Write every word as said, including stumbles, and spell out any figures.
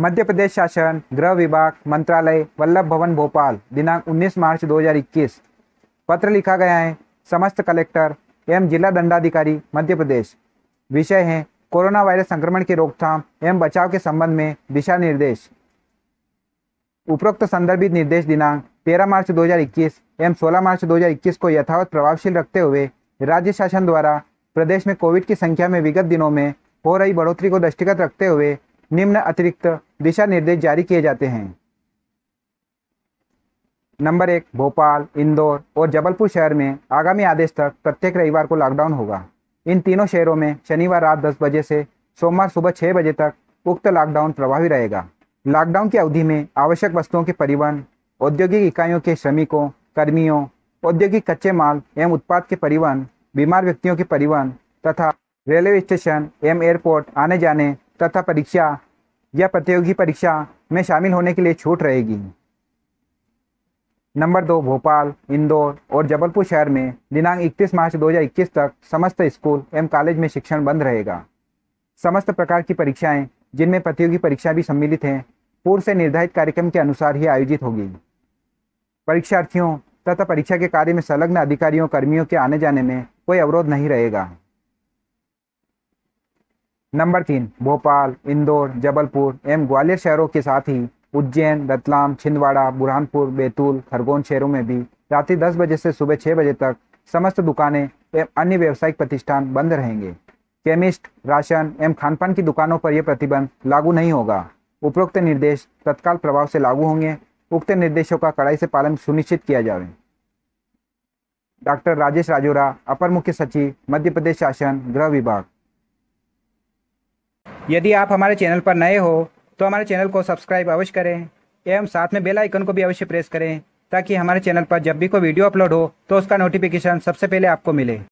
मध्य प्रदेश शासन गृह विभाग मंत्रालय वल्लभ भवन भोपाल दिनांक उन्नीस मार्च दो हज़ार इक्कीस। पत्र लिखा गया है समस्त कलेक्टर एवं जिला दंडाधिकारी मध्य प्रदेश। विषय है कोरोना वायरस संक्रमण की रोकथाम एवं बचाव के संबंध में दिशा निर्देश। उपरोक्त संदर्भित निर्देश दिनांक तेरह मार्च दो हज़ार इक्कीस एवं सोलह मार्च दो हज़ार इक्कीस को यथावत प्रभावशील रखते हुए राज्य शासन द्वारा प्रदेश में कोविड की संख्या में विगत दिनों में हो रही बढ़ोतरी को दृष्टिगत रखते हुए निम्न अतिरिक्त दिशा निर्देश जारी किए जाते हैं। नंबर एक, भोपाल, इंदौर और जबलपुर शहर में आगामी आदेश तक प्रत्येक रविवार को लॉकडाउन होगा। इन तीनों शहरों में शनिवार रात दस बजे से सोमवार सुबह छः बजे तक उक्त लॉकडाउन प्रभावी रहेगा। लॉकडाउन की अवधि में आवश्यक वस्तुओं के परिवहन, औद्योगिक इकाइयों के श्रमिकों, कर्मियों, औद्योगिक कच्चे माल एवं उत्पाद के परिवहन, बीमार व्यक्तियों के परिवहन तथा रेलवे स्टेशन एवं एयरपोर्ट आने जाने तथा परीक्षा या प्रतियोगी परीक्षा में शामिल होने के लिए छूट रहेगी। नंबर दो, भोपाल, इंदौर और जबलपुर शहर में दिनांक इकतीस मार्च दो हज़ार इक्कीस तक समस्त स्कूल एवं कॉलेज में शिक्षण बंद रहेगा। समस्त प्रकार की परीक्षाएं, जिनमें प्रतियोगी परीक्षा भी सम्मिलित हैं, पूर्व से निर्धारित कार्यक्रम के अनुसार ही आयोजित होगी। परीक्षार्थियों तथा परीक्षा के कार्य में संलग्न अधिकारियों, कर्मियों के आने जाने में कोई अवरोध नहीं रहेगा। नंबर तीन, भोपाल, इंदौर, जबलपुर एवं ग्वालियर शहरों के साथ ही उज्जैन, रतलाम, छिंदवाड़ा, बुरहानपुर, बैतूल, खरगोन शहरों में भी रात्रि दस बजे से सुबह छः बजे तक समस्त दुकानें एवं अन्य व्यावसायिक प्रतिष्ठान बंद रहेंगे। केमिस्ट, राशन एवं खानपान की दुकानों पर यह प्रतिबंध लागू नहीं होगा। उपरोक्त निर्देश तत्काल प्रभाव से लागू होंगे। उक्त निर्देशों का कड़ाई से पालन सुनिश्चित किया जाए। डॉक्टर राजेश राजौरा, अपर मुख्य सचिव, मध्य प्रदेश शासन, गृह विभाग। यदि आप हमारे चैनल पर नए हो तो हमारे चैनल को सब्सक्राइब अवश्य करें एवं साथ में बेल आइकन को भी अवश्य प्रेस करें ताकि हमारे चैनल पर जब भी कोई वीडियो अपलोड हो तो उसका नोटिफिकेशन सबसे पहले आपको मिले।